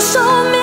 show me.